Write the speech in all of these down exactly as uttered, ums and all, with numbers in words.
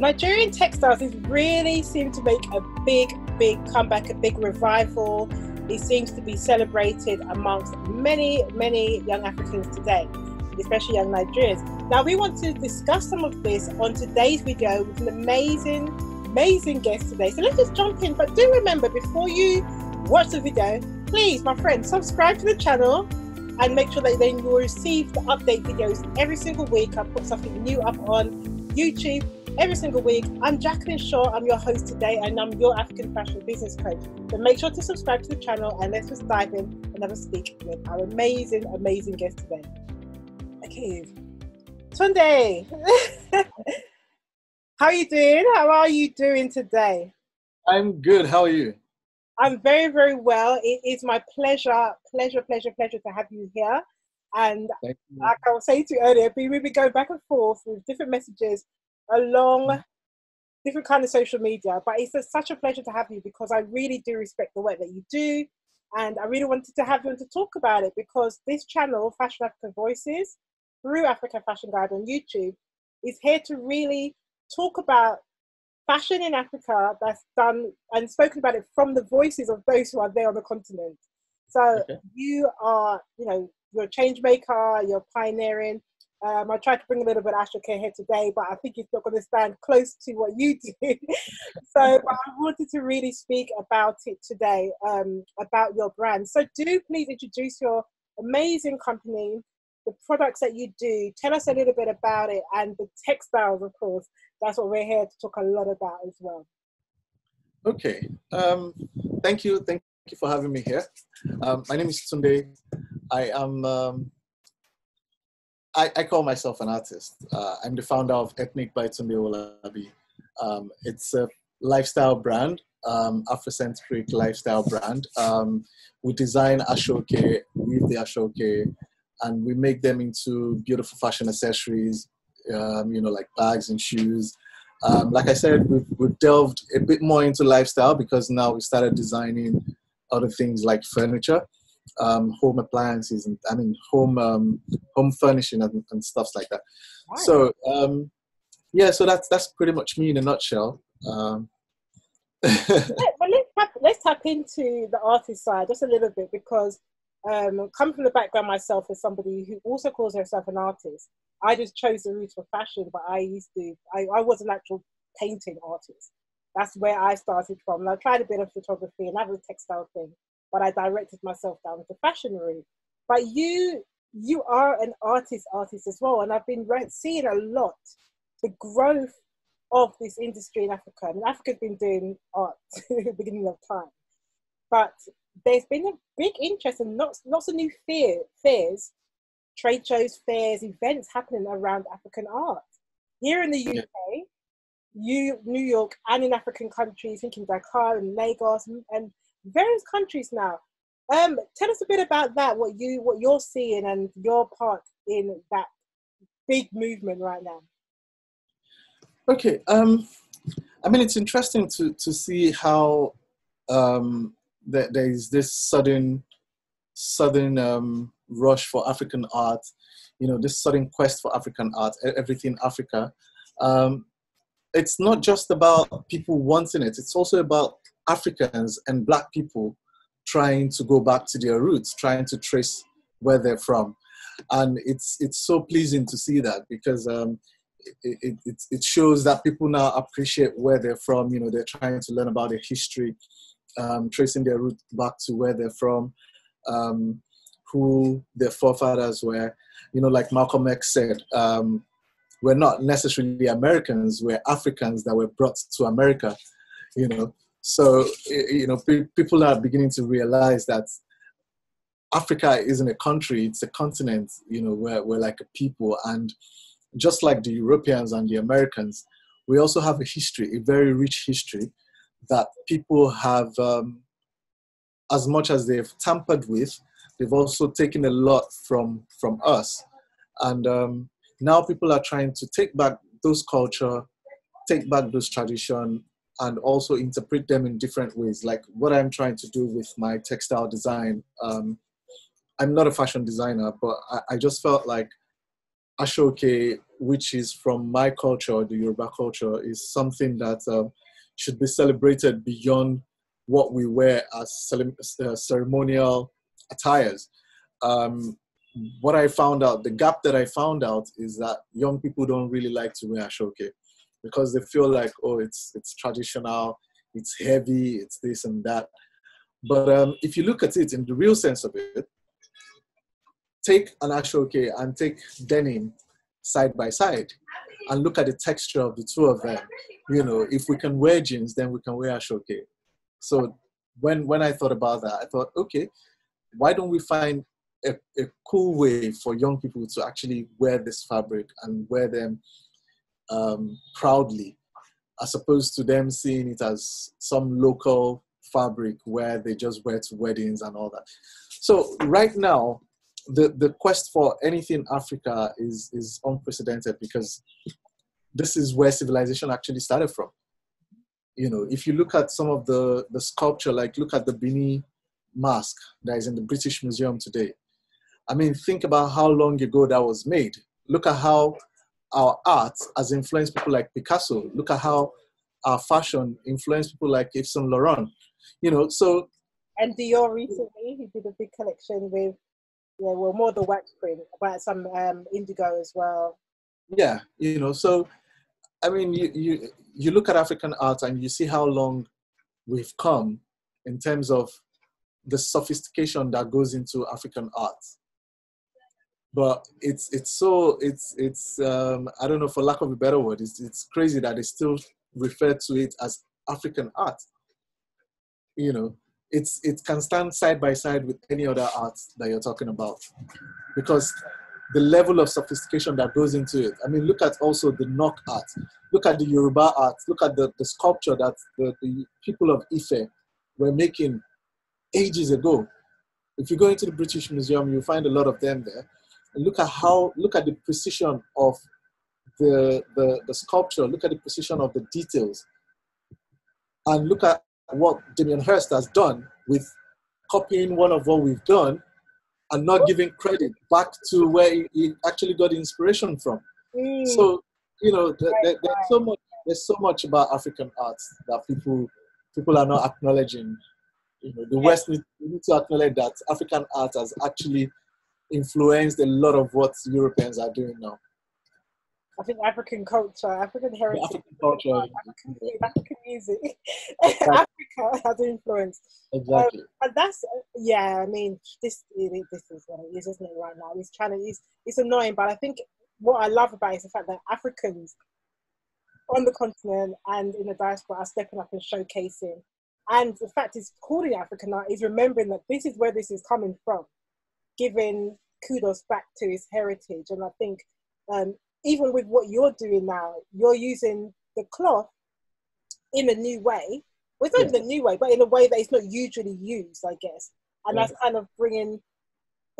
Nigerian textiles is really seem to make a big, big comeback, a big revival. It seems to be celebrated amongst many, many young Africans today, especially young Nigerians. Now, we want to discuss some of this on today's video with an amazing, amazing guest today. So let's just jump in. But do remember, before you watch the video, please, my friends, subscribe to the channel and make sure that then you'll receive the update videos every single week. I put something new up on YouTube every single week. I'm Jacqueline Shaw, I'm your host today, and I'm your African fashion business coach. So make sure to subscribe to the channel and let's just dive in and have a speak with our amazing, amazing guest today. Okay, Tunde, how are you doing? How are you doing today? I'm good, how are you? I'm very, very well. It is my pleasure, pleasure, pleasure, pleasure to have you here. And you. Like I was saying to you earlier, we will be going back and forth with different messages along different kind of social media, but it's a, such a pleasure to have you because I really do respect the work that you do, and I really wanted to have you on to talk about it because this channel, Fashion Africa Voices, through Africa Fashion Guide on YouTube, is here to really talk about fashion in Africa that's done and spoken about it from the voices of those who are there on the continent. So okay. you are, you know, you're a change maker, you're pioneering. Um, I tried to bring a little bit of Aso-oke here today, but I think it's not going to stand close to what you do. So but I wanted to really speak about it today, um, about your brand. So do please introduce your amazing company, the products that you do. Tell us a little bit about it and the textiles, of course. That's what we're here to talk a lot about as well. Okay. Um, thank you. Thank you for having me here. Um, my name is Tunde. I am... Um, I, I call myself an artist. Uh, I'm the founder of Ethnic by Tunde Owolabi. Um, it's a lifestyle brand, um, Afrocentric lifestyle brand. Um, we design Aso-oke, weave the Aso-oke, and we make them into beautiful fashion accessories, um, you know, like bags and shoes. Um, like I said, we've, we've delved a bit more into lifestyle because now we started designing other things like furniture. Um, home appliances and I mean home um, home furnishing and, and stuff like that. Wow. So um, yeah, so that's that's pretty much me in a nutshell. Um. Let, well, let's tap, let's tap into the artist side just a little bit because um, coming from the background myself as somebody who also calls herself an artist, I just chose the route for fashion, but I used to I, I was an actual painting artist. That's where I started from. And I tried a bit of photography and that was a textile thing. But I directed myself down the fashion route. But you, you are an artist, artist as well, and I've been seeing a lot the growth of this industry in Africa. I mean, Africa's been doing art at the beginning of time, but there's been a big interest and lots, lots of new fear, fears, trade shows, fairs, events happening around African art here in the U K, you, New York, and in African countries, thinking Dakar and Lagos and. and various countries now. Um, tell us a bit about that, what you what you're seeing and your part in that big movement right now. Okay, um, I mean it's interesting to to see how um, that there is this sudden sudden um, rush for African art, you know, this sudden quest for African art, everything Africa. Um, it's not just about people wanting it; it's also about Africans and Black people trying to go back to their roots, trying to trace where they're from, and it's it's so pleasing to see that because um, it, it it shows that people now appreciate where they're from. You know, they're trying to learn about their history, um, tracing their roots back to where they're from, um, who their forefathers were. You know, like Malcolm X said, um, we're not necessarily Americans; we're Africans that were brought to America. You know. So, you know, people are beginning to realize that Africa isn't a country, it's a continent, you know, we're, we're like a people. And just like the Europeans and the Americans, we also have a history, a very rich history that people have, um, as much as they've tampered with, they've also taken a lot from, from us. And um, now people are trying to take back those culture, take back those tradition, and also interpret them in different ways. Like what I'm trying to do with my textile design. Um, I'm not a fashion designer, but I, I just felt like Aso-oke which is from my culture, the Yoruba culture, is something that um, should be celebrated beyond what we wear as uh, ceremonial attires. Um, what I found out, the gap that I found out is that young people don't really like to wear Aso-oke because they feel like, oh, it's, it's traditional, it's heavy, it's this and that. But um, if you look at it in the real sense of it, take an Aso-oke and take denim side by side and look at the texture of the two of them. You know, if we can wear jeans, then we can wear Aso-oke. So when, when I thought about that, I thought, okay, why don't we find a, a cool way for young people to actually wear this fabric and wear them um, proudly, as opposed to them seeing it as some local fabric where they just wear to weddings and all that. So right now, the, the quest for anything Africa is, is unprecedented, because this is where civilization actually started from. You know, if you look at some of the, the sculpture, like look at the Bini mask that is in the British Museum today. I mean, think about how long ago that was made. Look at how our art has influenced people like Picasso. Look at how our fashion influenced people like Yves Saint Laurent. You know, so... And Dior recently, he did a big collection with, yeah, well, more the wax print, but some um, indigo as well. Yeah, you know, so, I mean, you, you, you look at African art and you see how long we've come in terms of the sophistication that goes into African art. But it's, it's so, it's, it's um, I don't know, for lack of a better word, it's, it's crazy that they still refer to it as African art. You know, it's, it can stand side by side with any other art that you're talking about, because the level of sophistication that goes into it. I mean, look at also the Nok art, look at the Yoruba art, look at the, the sculpture that the, the people of Ife were making ages ago. If you go into the British Museum, you'll find a lot of them there. And look at how, look at the precision of the, the, the sculpture, look at the precision of the details, and look at what Damien Hirst has done with copying one of what we've done and not giving credit back to where he actually got inspiration from. Mm. So, you know, there, there, there's so much, there's so much about African arts that people, people are not acknowledging. You know, the West need, we need to acknowledge that African art has actually influenced a lot of what Europeans are doing now. I think African culture, African heritage, African culture, African, African music, exactly. Africa has influenced. Exactly. Um, and that's, yeah, I mean, this, this is what it is, isn't it, right now? It's trying to, it's, it's annoying, but I think what I love about it is the fact that Africans on the continent and in the diaspora are stepping up and showcasing. And the fact is, calling African art is remembering that this is where this is coming from, giving kudos back to its heritage. And I think um, even with what you're doing now, you're using the cloth in a new way. Well, it's not yeah. in a new way, but in a way that it's not usually used, I guess. And yeah. that's kind of bringing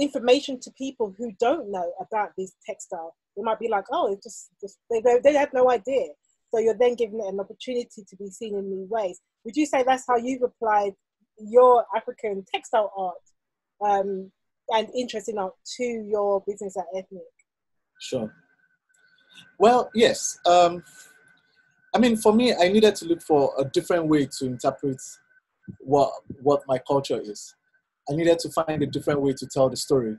information to people who don't know about this textile. They might be like, oh, it's just, just they, they, they have no idea. So you're then giving it an opportunity to be seen in new ways. Would you say that's how you've applied your African textile art um, and interest in art to your business at Ethnic? Sure. Well, yes. Um, I mean, for me, I needed to look for a different way to interpret what, what my culture is. I needed to find a different way to tell the story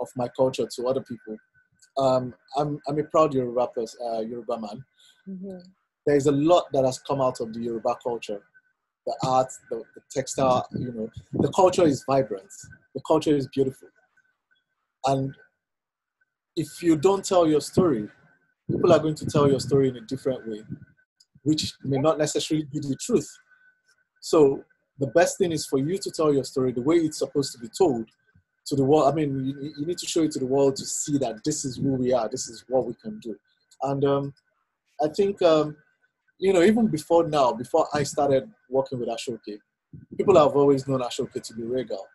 of my culture to other people. Um, I'm, I'm a proud Yoruba, uh, Yoruba man. Mm-hmm. There is a lot that has come out of the Yoruba culture, the art, the, the textile, you know. The culture is vibrant. The culture is beautiful. And if you don't tell your story, people are going to tell your story in a different way, which may not necessarily be the truth. So the best thing is for you to tell your story the way it's supposed to be told to the world. I mean, you, you need to show it to the world to see that this is who we are, this is what we can do. And um, I think... Um, You know, even before now, before I started working with Aso-oke, people have always known Aso-oke to be regal.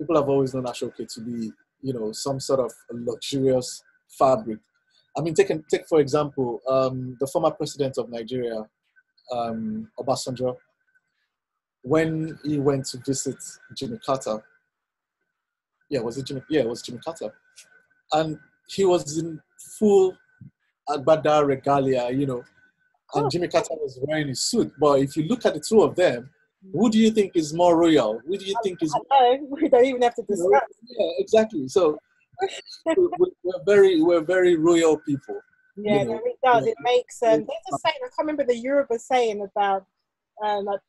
People have always known Aso-oke to be, you know, some sort of luxurious fabric. I mean, take, take for example, um, the former president of Nigeria, um, Obasanjo, when he went to visit Jimmy Carter. Yeah, was it Jimmy? Yeah, it was Jimmy Carter. And he was in full Agbada regalia, you know, and Jimmy Carter was wearing his suit. But if you look at the two of them, who do you think is more royal? Who do you think is more... We don't even have to discuss. Yeah, exactly. So we're very, we're very royal people. Yeah, you know, no, it does. Yeah. It makes... Um, there's a saying, I can't remember the Yoruba saying about uh, like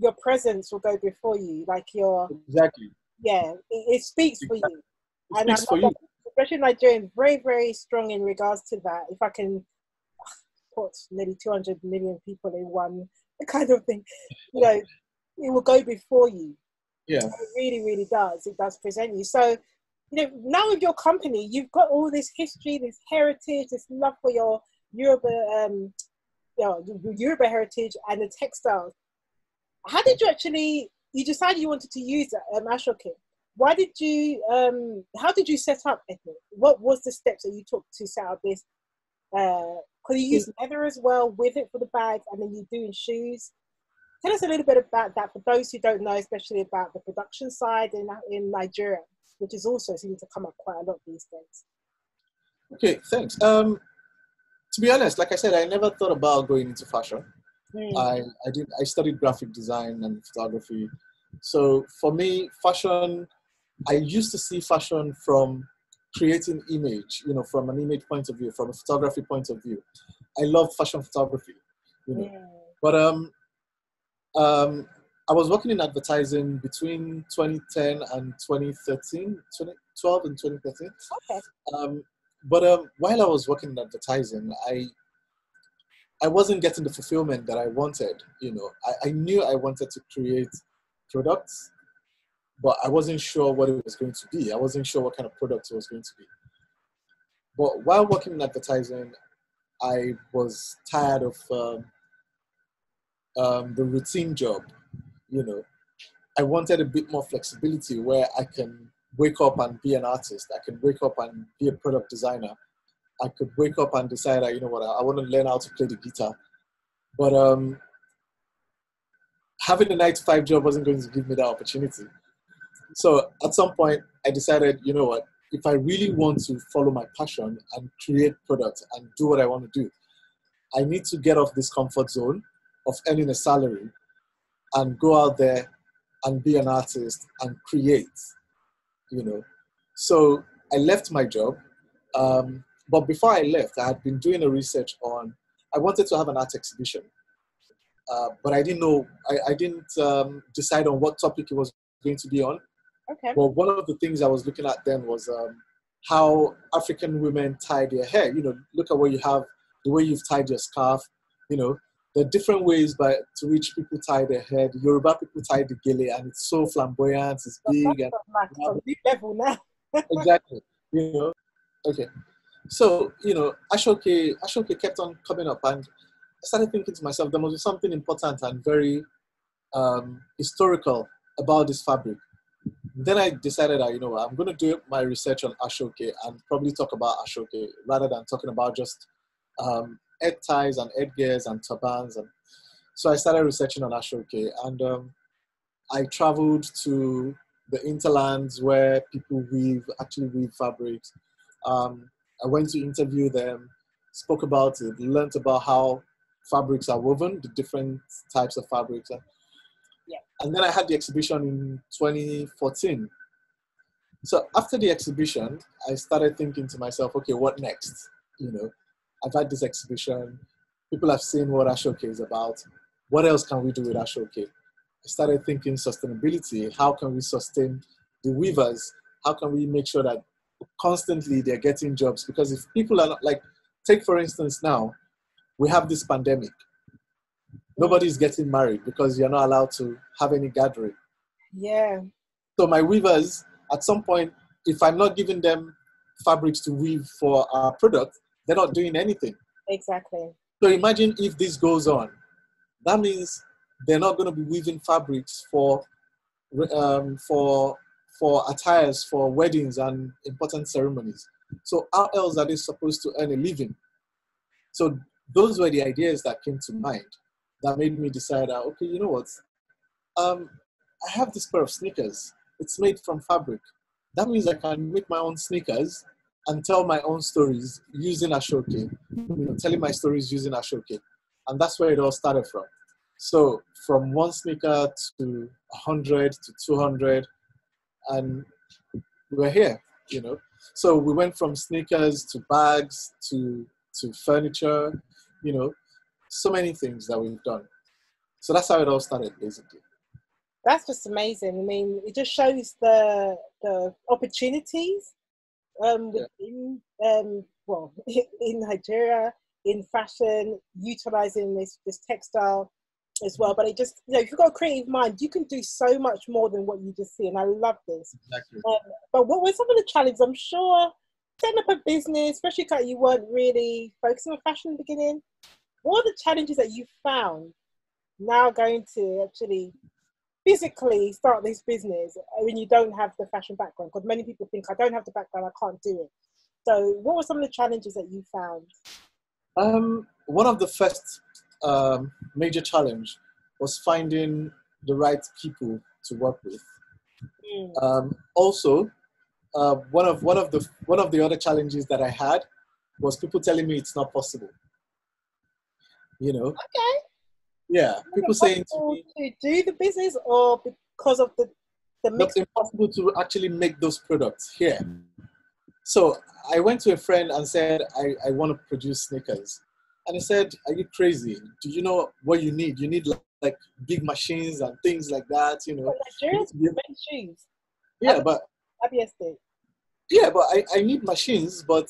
your presence will go before you. Like your... Exactly. Yeah, it, it speaks exactly. for you. It and speaks for you. Especially Nigerians, very, very strong in regards to that. If I can put nearly two hundred million people in one kind of thing, you know, it will go before you. Yeah. It really, really does. It does present you. So, you know, now with your company, you've got all this history, this heritage, this love for your Yoruba, um, you know, your Yoruba heritage and the textiles. How did you actually, you decided you wanted to use um, Aso-oke. Why did you, um, how did you set up Ethnic? What was the steps that you took to set up this? Because uh, you use leather as well with it for the bags, and then you do in shoes. Tell us a little bit about that for those who don't know, especially about the production side in, in Nigeria, which is also seeming to come up quite a lot these days. Okay, thanks. Um, to be honest, like I said, I never thought about going into fashion. Mm. I, I, did, I studied graphic design and photography. So for me, fashion... I used to see fashion from creating image, you know, from an image point of view, from a photography point of view. I love fashion photography, you know. Yeah. But um, um, I was working in advertising between twenty ten and twenty thirteen, twenty twelve and twenty thirteen. Okay. Um, but um, while I was working in advertising, I I wasn't getting the fulfillment that I wanted, you know. I, I knew I wanted to create products, but I wasn't sure what it was going to be. I wasn't sure what kind of product it was going to be. But while working in advertising, I was tired of um, um, the routine job, you know. I wanted a bit more flexibility where I can wake up and be an artist. I can wake up and be a product designer. I could wake up and decide, you know what, I want to learn how to play the guitar. But um, having a nine to five job wasn't going to give me that opportunity. So at some point, I decided, you know what, if I really want to follow my passion and create products and do what I want to do, I need to get off this comfort zone of earning a salary and go out there and be an artist and create, you know. So I left my job. Um, but before I left, I had been doing a research on, I wanted to have an art exhibition, uh, but I didn't know, I, I didn't um, decide on what topic it was going to be on. Okay. Well, one of the things I was looking at then was um, how African women tie their hair. You know, look at what you have, the way you've tied your scarf. You know, there are different ways by to which people tie their hair. The Yoruba people tie the gele, and it's so flamboyant, it's big, and you know, level now. Exactly. You know. Okay. So you know, Aso-oke, Aso-oke kept on coming up, and I started thinking to myself, there must be something important and very um, historical about this fabric. Then I decided, you know, I'm going to do my research on Aso-oke and probably talk about Aso-oke rather than talking about just um, head ties and headgears and turbans. And so I started researching on Aso-oke, and um, I traveled to the interlands where people weave, actually weave fabrics. Um, I went to interview them, spoke about it, learned about how fabrics are woven, the different types of fabrics. Yeah. And then I had the exhibition in twenty fourteen. So after the exhibition, I started thinking to myself, okay, what next? You know, I've had this exhibition. People have seen what Aso-oke is about. What else can we do with Aso-oke? I started thinking sustainability. How can we sustain the weavers? How can we make sure that constantly they're getting jobs? Because if people are not, like, take for instance now, we have this pandemic. Nobody's getting married because you're not allowed to have any gathering. Yeah. So my weavers, at some point, if I'm not giving them fabrics to weave for our product, they're not doing anything. Exactly. So imagine if this goes on. That means they're not going to be weaving fabrics for, um, for, for attires, for weddings and important ceremonies. So how else are they supposed to earn a living? So those were the ideas that came to mind. That made me decide, uh, okay, you know what? Um, I have this pair of sneakers. It's made from fabric. That means I can make my own sneakers and tell my own stories using Aso-oke, you know, telling my stories using Aso-oke. And that's where it all started from. So from one sneaker to one hundred to two hundred, and we're here, you know. So we went from sneakers to bags to, to furniture, you know, so many things that we've done. So that's how it all started, basically. That's just amazing. I mean, it just shows the, the opportunities um, within, yeah. um, well, in Nigeria, in fashion, utilizing this, this textile as well. But it just, you know, if you've got a creative mind, you can do so much more than what you just see. And I love this. Exactly. Um, but what were some of the challenges? I'm sure setting up a business, especially because you weren't really focusing on fashion in the beginning. What are the challenges that you found now going to actually physically start this business when you don't have the fashion background? Because many people think, I don't have the background, I can't do it. So what were some of the challenges that you found? Um, one of the first um, major challenge was finding the right people to work with. Mm. Um, also, uh, one of one of the one of the other challenges that I had was people telling me it's not possible. You know. Okay. Yeah, it's people saying to me, to do the business, or because of the the mix. It's impossible to actually make those products here. So I went to a friend and said, I, I want to produce sneakers. And he said, are you crazy? Do you know what you need? You need like, like big machines and things like that, you know. Nigerians make shoes. Yeah, but... Yeah, but I, I need machines, but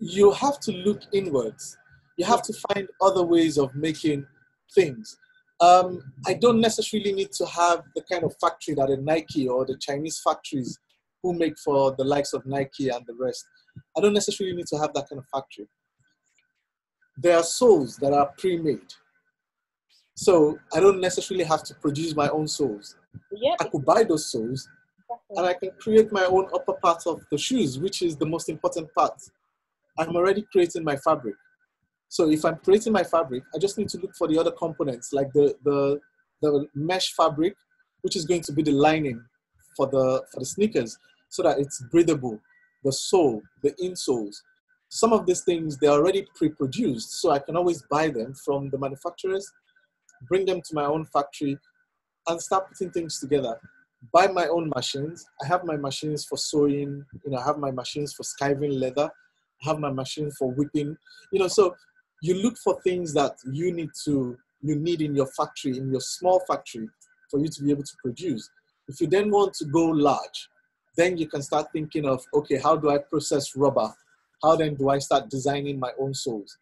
you have to look inwards. You have to find other ways of making things. Um, I don't necessarily need to have the kind of factory that a Nike or the Chinese factories who make for the likes of Nike and the rest. I don't necessarily need to have that kind of factory. There are soles that are pre-made. So I don't necessarily have to produce my own soles. Yep. I could buy those soles exactly. And I can create my own upper part of the shoes, which is the most important part. I'm already creating my fabric. So if I'm creating my fabric, I just need to look for the other components, like the, the, the mesh fabric, which is going to be the lining for the, for the sneakers, so that it's breathable, the sole, the insoles. Some of these things, they're already pre-produced, so I can always buy them from the manufacturers, bring them to my own factory, and start putting things together. Buy my own machines. I have my machines for sewing, you know, I have my machines for skiving leather, I have my machine for whipping, you know, so you look for things that you need to, you need in your factory, in your small factory, for you to be able to produce. If you then want to go large, then you can start thinking of, okay, how do I process rubber? How then do I start designing my own soles?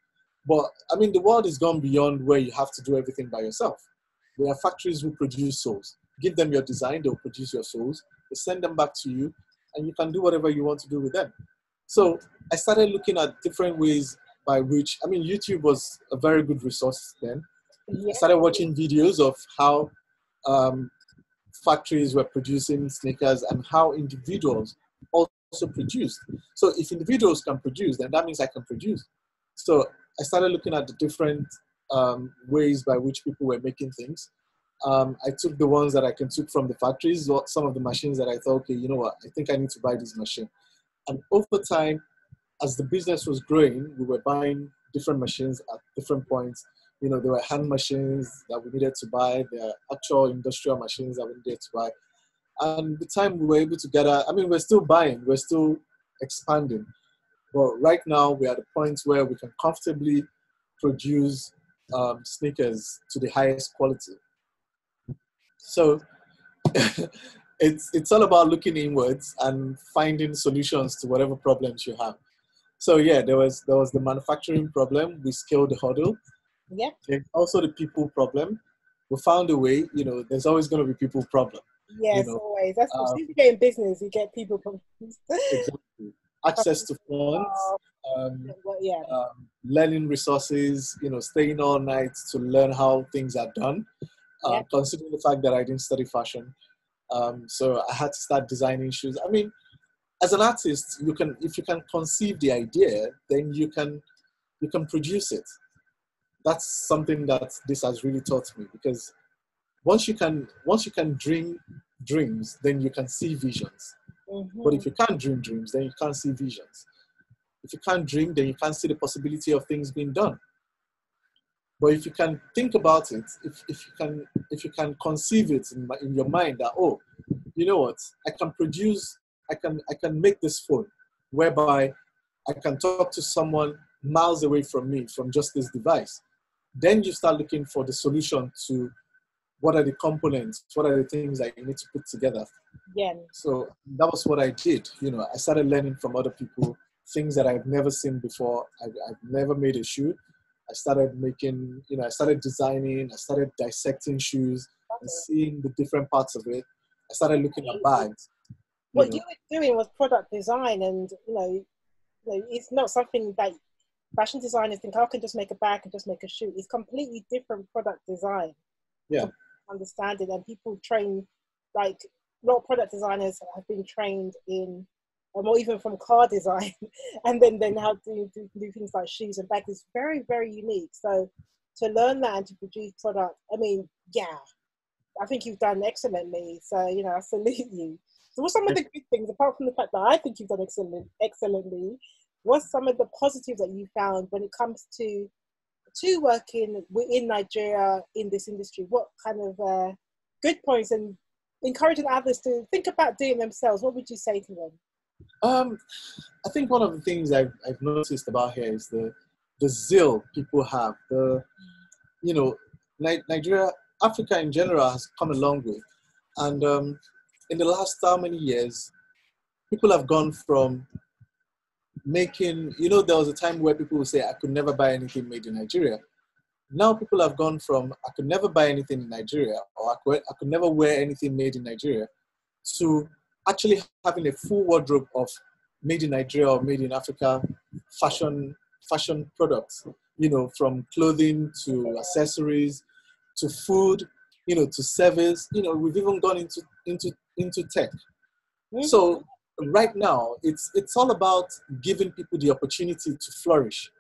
But I mean, the world has gone beyond where you have to do everything by yourself. There are factories who produce soles. Give them your design, they'll produce your soles. They send them back to you, and you can do whatever you want to do with them. So I started looking at different ways by which, I mean, YouTube was a very good resource then. Yeah. I started watching videos of how, um, factories were producing sneakers and how individuals also produced. So if individuals can produce, then that means I can produce. So I started looking at the different um, ways by which people were making things. Um, I took the ones that I can took from the factories, or some of the machines that I thought, okay, you know what, I think I need to buy this machine. And over time, as the business was growing, we were buying different machines at different points. You know, there were hand machines that we needed to buy, there were actual industrial machines that we needed to buy. And the time we were able to gather, I mean, we're still buying, we're still expanding. But right now, we're at a point where we can comfortably produce um, sneakers to the highest quality. So it's, it's all about looking inwards and finding solutions to whatever problems you have. So yeah, there was, there was the manufacturing problem. We scaled the hurdle. Yeah. There's also the people problem. We found a way, you know, there's always going to be people problem. Yes, you know? Always. That's um, if you get in business, you get people problems. Exactly. Access to funds, um, yeah. um, learning resources, you know, staying all night to learn how things are done. Uh, yeah. Considering the fact that I didn't study fashion. Um, so I had to start designing shoes. I mean, as an artist, you can, if you can conceive the idea, then you can, you can produce it. That's something that this has really taught me, because once you can, once you can dream dreams, then you can see visions. Mm-hmm. But if you can't dream dreams, then you can't see visions. If you can't dream, then you can't see the possibility of things being done. But if you can think about it, if, if you can if you can conceive it in, in your mind that, oh, you know what, I can produce, I can I can make this phone whereby I can talk to someone miles away from me from just this device, then you start looking for the solution to what are the components, what are the things that you need to put together. Yeah. So that was what I did. You know, I started learning from other people, things that I've never seen before. I've, I've never made a shoe. I started making, you know, I started designing, I started dissecting shoes okay. and seeing the different parts of it. I started looking at bags. What you, know. you were doing was product design, and, you know, you know, it's not something that fashion designers think, I can just make a bag and just make a shoe. It's completely different product design. Yeah. Understand it, and people train, like, a lot of product designers have been trained in, or even from car design, and then then how to do, do things like shoes and bags is very, very unique. So to learn that and to produce product, I mean, yeah, I think you've done excellently. So, you know, I salute you. So what's some of the good things, apart from the fact that I think you've done excellent, excellently, what's some of the positives that you found when it comes to to working in Nigeria in this industry? What kind of uh, good points, and encouraging others to think about doing themselves? What would you say to them? Um, I think one of the things I've, I've noticed about here is the the zeal people have. The, you know, Nigeria, Africa in general has come a long way, and um, in the last how many years, people have gone from making, you know, there was a time where people would say, I could never buy anything made in Nigeria. Now people have gone from, I could never buy anything in Nigeria, or I could, I could never wear anything made in Nigeria, to actually having a full wardrobe of made in Nigeria or made in Africa fashion fashion products, you know, from clothing to accessories to food, you know, to service. You know, we've even gone into into into tech. So right now it's it's all about giving people the opportunity to flourish,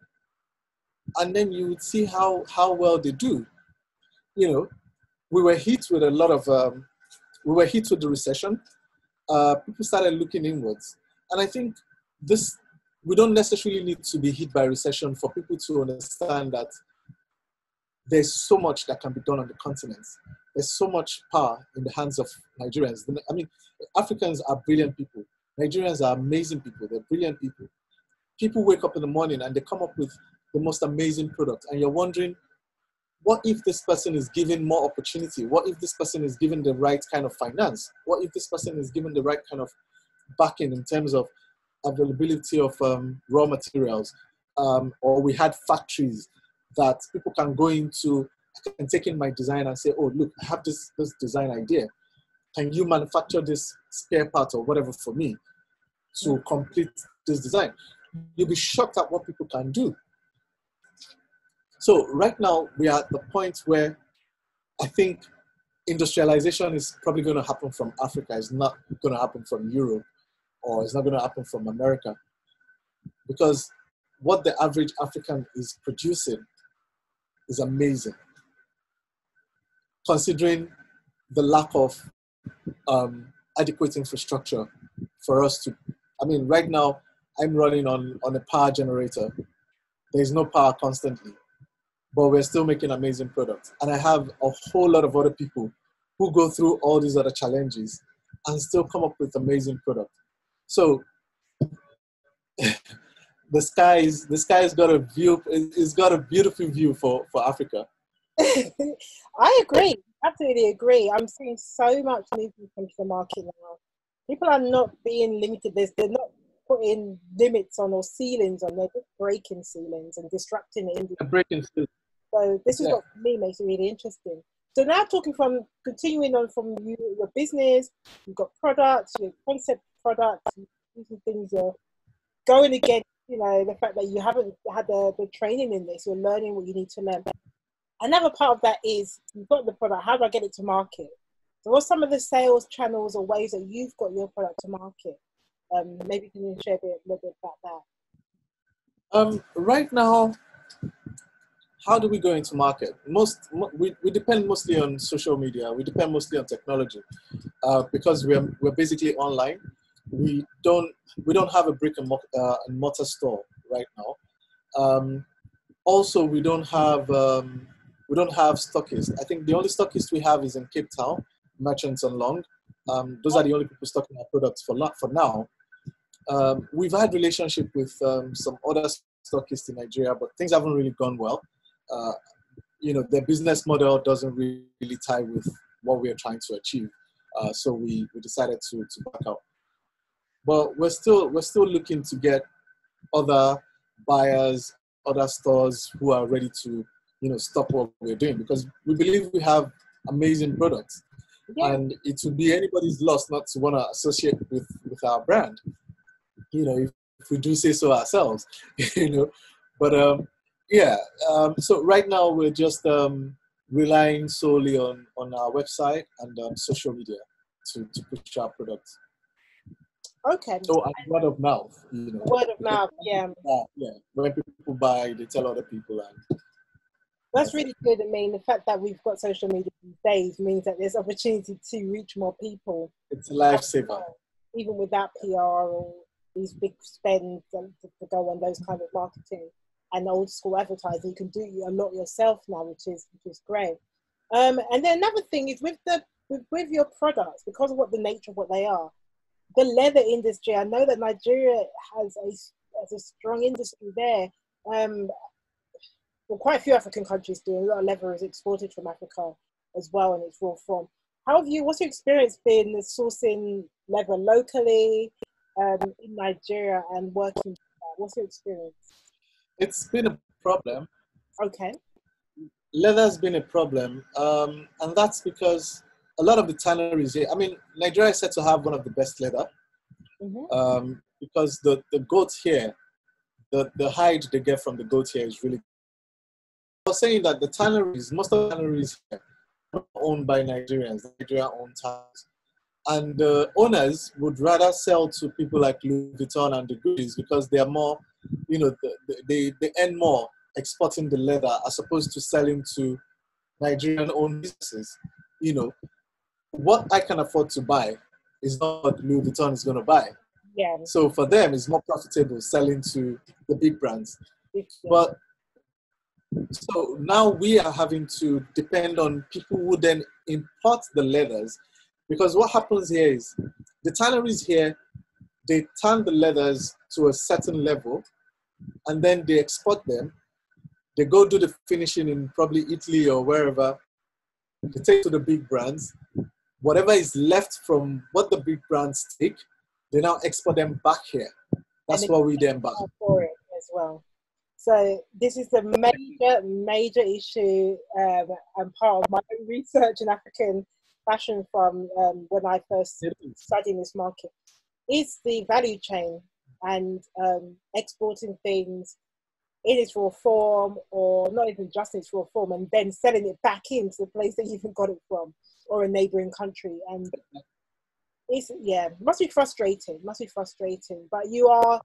and then you would see how how well they do. You know, we were hit with a lot of um, we were hit with the recession. Uh, people started looking inwards. And I think this, we don't necessarily need to be hit by recession for people to understand that there's so much that can be done on the continent. There's so much power in the hands of Nigerians. I mean, Africans are brilliant people. Nigerians are amazing people. They're brilliant people. People wake up in the morning and they come up with the most amazing product. And you're wondering, what if this person is given more opportunity? What if this person is given the right kind of finance? What if this person is given the right kind of backing in terms of availability of um, raw materials? Um, or we had factories that people can go into and take in my design and say, oh, look, I have this, this design idea. Can you manufacture this spare part or whatever for me to complete this design? You'll be shocked at what people can do. So right now, we are at the point where I think industrialization is probably going to happen from Africa. It's not going to happen from Europe, or it's not going to happen from America. Because what the average African is producing is amazing, considering the lack of um, adequate infrastructure for us to, I mean, right now, I'm running on, on a power generator. There's no power constantly. But we're still making amazing products. And I have a whole lot of other people who go through all these other challenges and still come up with amazing products. So the sky is, the sky's got a view, it's got a beautiful view for, for Africa. I agree, absolutely agree. I'm seeing so much movement come to the market now. People are not being limited. They're, they're not putting limits on or ceilings on. They're just breaking ceilings and disrupting the industry. Breaking ceilings. So this is yeah. what for me makes it really interesting. So now talking from, continuing on from you, your business, you've got products, your concept products, using things are going against, you know, the fact that you haven't had the, the training in this, you're learning what you need to learn. Another part of that is, you've got the product, how do I get it to market? So what's some of the sales channels or ways that you've got your product to market? Um, maybe can you share a, bit, a little bit about that? Um, right now, how do we go into market? Most we, we depend mostly on social media. We depend mostly on technology uh, because we're we're basically online. we don't we don't have a brick and mortar store right now. Um, also, we don't have um, we don't have stockists. I think the only stockist we have is in Cape Town, Merchants and Long. Um, those are the only people stocking our products for for now. Um, we've had relationship with um, some other stockists in Nigeria, but things haven't really gone well. Uh, you know, their business model doesn't really tie with what we are trying to achieve. Uh, so we, we decided to, to back out. But we're still, we're still looking to get other buyers, other stores who are ready to, you know, stop what we're doing, because we believe we have amazing products. Yeah. And it would be anybody's loss not to want to associate with, with our brand, you know, if, if we do say so ourselves, you know. But um, yeah, um, so right now we're just um, relying solely on, on our website and um, social media to, to push our products. Okay. So and word of mouth, you know. Word of mouth, yeah. Buy, yeah, when people buy, they tell other people. And that's really good. I mean, the fact that we've got social media these days means that there's opportunity to reach more people. It's a lifesaver. Even without P R or these big spends to go on those kind of marketing and old school advertising, you can do a lot yourself now, which is which is great. Um, and then another thing is with the with, with your products, because of what the nature of what they are, the leather industry. I know that Nigeria has a has a strong industry there. Um, Well, quite a few African countries do. A lot of leather is exported from Africa as well, and it's raw form. How have you, what's your experience been sourcing leather locally um, in Nigeria and working? What's your experience? It's been a problem. Okay. Leather's been a problem. Um, and that's because a lot of the tanneries here, I mean, Nigeria is said to have one of the best leather mm-hmm. um, because the, the goat here, the, the hide they get from the goat here is really saying that the tanneries, most of the tanneries here are owned by Nigerians, Nigeria owned tanneries. And the uh, owners would rather sell to people like Louis Vuitton and the Gucci's because they are more, you know, they, they earn more exporting the leather as opposed to selling to Nigerian owned businesses. You know, what I can afford to buy is not what Louis Vuitton is going to buy. Yeah. So for them, it's more profitable selling to the big brands. Yeah. But so now we are having to depend on people who then import the leathers, because what happens here is the tanneries here, they tan the leathers to a certain level and then they export them. They go do the finishing in probably Italy or wherever. They take to the big brands. Whatever is left from what the big brands take, they now export them back here. That's what we then buy. For it as well. So this is a major, major issue um, and part of my own research in African fashion from um, when I first studied this market is the value chain and um, exporting things in its raw form, or not even just its raw form, and then selling it back into the place that you even got it from or a neighboring country. And it's, yeah, must be frustrating, must be frustrating, but you are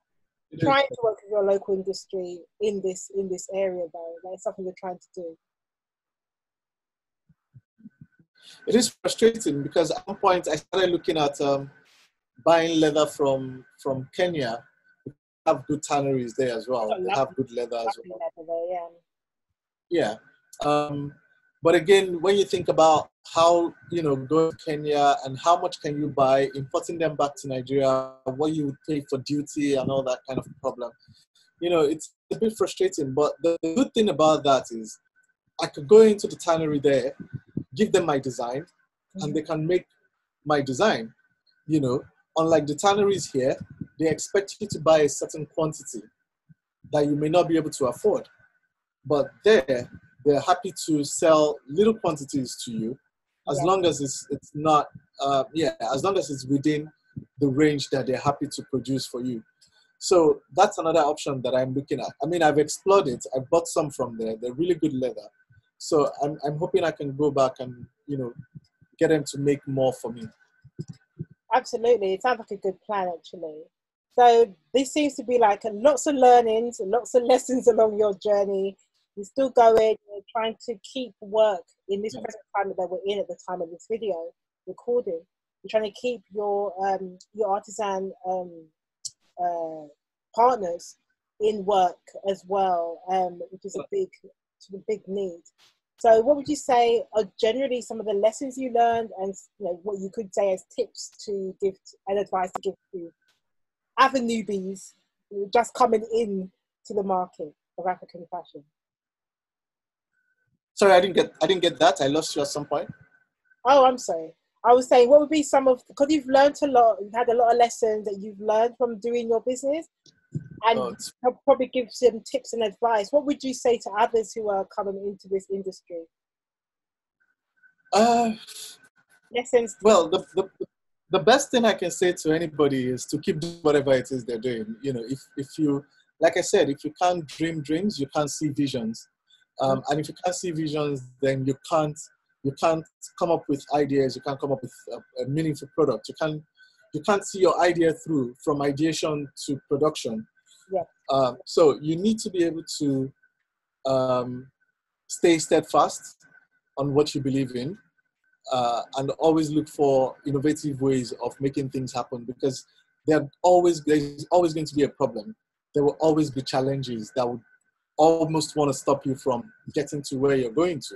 trying to work with your local industry in this in this area, though. That's something you're trying to do. It is frustrating because at one point I started looking at um, buying leather from from Kenya. They have good tanneries there as well. They have good leather as well. Leather there, yeah. Yeah. Um, but again, when you think about how, you know, going to Kenya and how much can you buy, importing them back to Nigeria, what you would pay for duty and all that kind of problem. You know, it's a bit frustrating, but the good thing about that is I could go into the tannery there, give them my design, and they can make my design. You know, unlike the tanneries here, they expect you to buy a certain quantity that you may not be able to afford. But there, they're happy to sell little quantities to you, as yeah. long as it's it's not uh, yeah, as long as it's within the range that they're happy to produce for you. So that's another option that I'm looking at. I mean, I've explored it. I bought some from there. They're really good leather. So I'm I'm hoping I can go back and, you know, get them to make more for me. Absolutely, it sounds like a good plan actually. So this seems to be like lots of learnings and lots of lessons along your journey. You're still going, you're trying to keep work in this present time that we're in at the time of this video recording. you're trying to keep your um, your artisan um, uh, partners in work as well, um, which is a big, sort of big need. So what would you say are generally some of the lessons you learned, and you know, what you could say as tips to give and advice to give to other newbies just coming in to the market of African fashion? Sorry, I didn't get I didn't get that. I lost you at some point. Oh, I'm sorry. I was saying, what would be some of, because you've learned a lot, you've had a lot of lessons that you've learned from doing your business, and oh, I'll probably give some tips and advice. What would you say to others who are coming into this industry? Uh, lessons. Well, the, the the best thing I can say to anybody is to keep doing whatever it is they're doing. You know, if if you, like I said, if you can't dream dreams, you can't see visions, um, and if you can't see visions, then you can't. You can't come up with ideas. You can't come up with a, a meaningful product. You can't, you can't see your idea through from ideation to production. Yeah. Um, so you need to be able to um, stay steadfast on what you believe in, uh, and always look for innovative ways of making things happen, because there always there's always going to be a problem. There will always be challenges that would almost want to stop you from getting to where you're going to.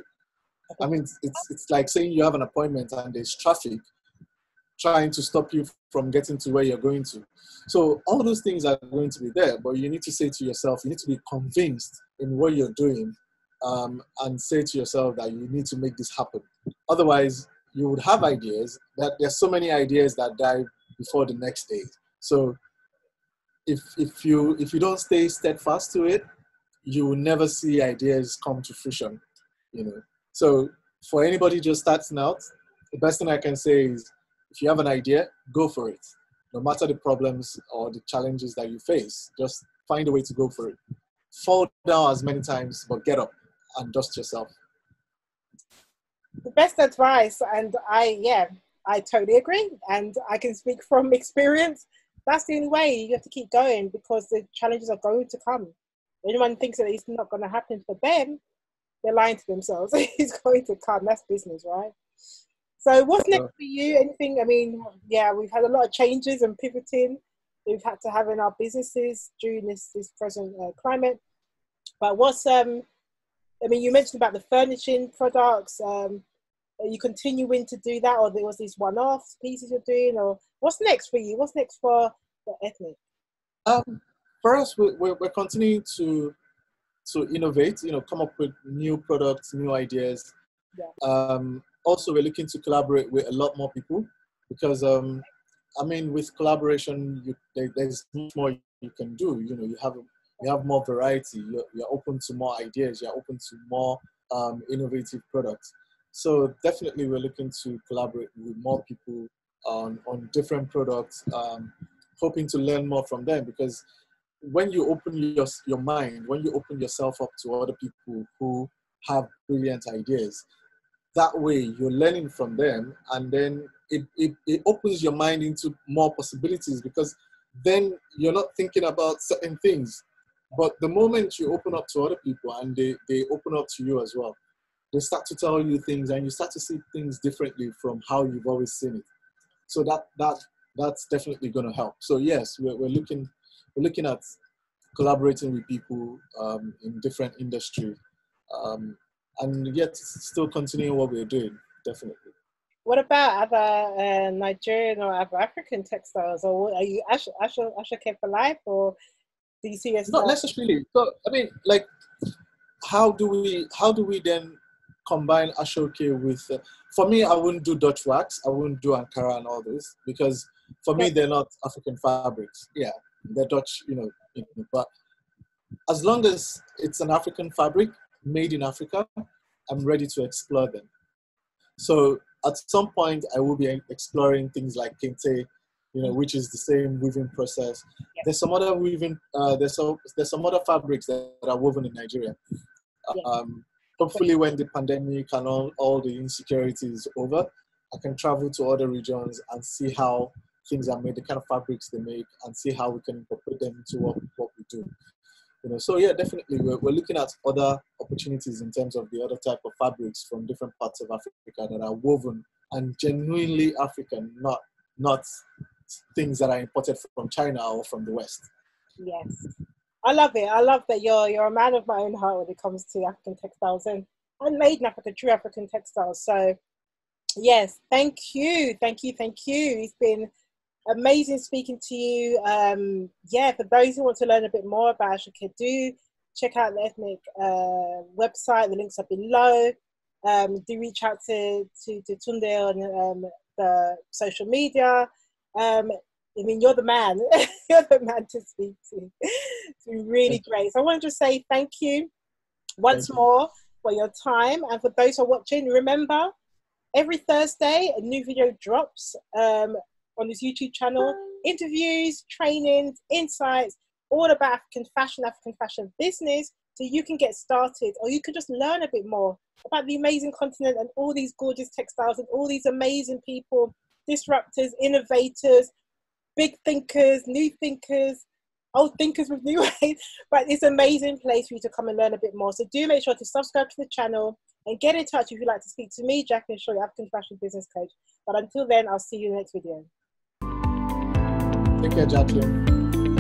I mean, it's, it's like saying you have an appointment and there's traffic trying to stop you from getting to where you're going to. So all those things are going to be there, but you need to say to yourself, you need to be convinced in what you're doing, um, and say to yourself that you need to make this happen. Otherwise, you would have ideas, that there's so many ideas that die before the next day. So if, if, you, if you don't stay steadfast to it, you will never see ideas come to fruition, you know. So for anybody just starting out, the best thing I can say is, if you have an idea, go for it. No matter the problems or the challenges that you face, just find a way to go for it. Fall down as many times, but get up and dust yourself. The best advice, and I, yeah, I totally agree. And I can speak from experience. That's the only way. You have to keep going, because the challenges are going to come. Anyone thinks that it's not going to happen for them, they're lying to themselves. It's going to come. That's business, right? So what's next for you? Anything? I mean, yeah, we've had a lot of changes and pivoting we've had to have in our businesses during this, this present uh, climate. But what's, um, I mean, you mentioned about the furnishing products. Um, are you continuing to do that, or there was these one-off pieces you're doing, or what's next for you? What's next for, for Ethnic? Um, for us, we're, we're continuing to, So innovate, you know, come up with new products, new ideas. Yeah. Um, also, we're looking to collaborate with a lot more people, because, um, I mean, with collaboration, you, there, there's much more you can do. You know, you have you have more variety. You're, you're open to more ideas. You're open to more um, innovative products. So definitely, we're looking to collaborate with more people on on different products, um, hoping to learn more from them, because when you open your, your mind, when you open yourself up to other people who have brilliant ideas, that way you're learning from them, and then it, it, it opens your mind into more possibilities, because then you're not thinking about certain things. But the moment you open up to other people and they, they open up to you as well, they start to tell you things, and you start to see things differently from how you've always seen it. So that, that, that's definitely going to help. So yes, we're, we're looking... We're looking at collaborating with people um, in different industries, um, and yet still continuing what we're doing, definitely. What about other uh, Nigerian or other African textiles, or are you Aso-oke for life, or do you see yourself? Not necessarily. So I mean, like, how do we how do we then combine Aso-oke with? Uh, for me, I wouldn't do Dutch wax. I wouldn't do Ankara and all this, because for me they're not African fabrics. Yeah. They're Dutch, you know, you know, but as long as it's an African fabric made in Africa, I'm ready to explore them. So at some point, I will be exploring things like Kente, you know, which is the same weaving process. Yeah. There's some other weaving, uh, there's, some, there's some other fabrics that are woven in Nigeria. Yeah. Um, hopefully when the pandemic and all, all the insecurity is over, I can travel to other regions and see how things are made, the kind of fabrics they make, and see how we can incorporate them into what, what we do. You know, so yeah, definitely, we're, we're looking at other opportunities in terms of the other type of fabrics from different parts of Africa that are woven and genuinely African, not not things that are imported from China or from the West. Yes. I love it. I love that you're you're a man of my own heart when it comes to African textiles, and I'm made in Africa, true African textiles. So yes, thank you. Thank you. Thank you. It's been amazing speaking to you. Um, yeah, for those who want to learn a bit more about Aso-oke, do check out the Ethnic uh, website. The links are below. Um, do reach out to, to, to Tunde on um, the social media. Um, I mean, you're the man. You're the man to speak to. It's been really great. So I want to just say thank you once thank more you. for your time. And for those who are watching, remember, every Thursday, a new video drops um, on this YouTube channel. Interviews, trainings, insights, all about African fashion, African fashion business. So you can get started, or you can just learn a bit more about the amazing continent and all these gorgeous textiles and all these amazing people, disruptors, innovators, big thinkers, new thinkers, old thinkers with new ways. But it's an amazing place for you to come and learn a bit more. So do make sure to subscribe to the channel and get in touch if you'd like to speak to me, Jacqueline Shaw, your African fashion business coach. But until then, I'll see you in the next video. Take care, Jacqueline.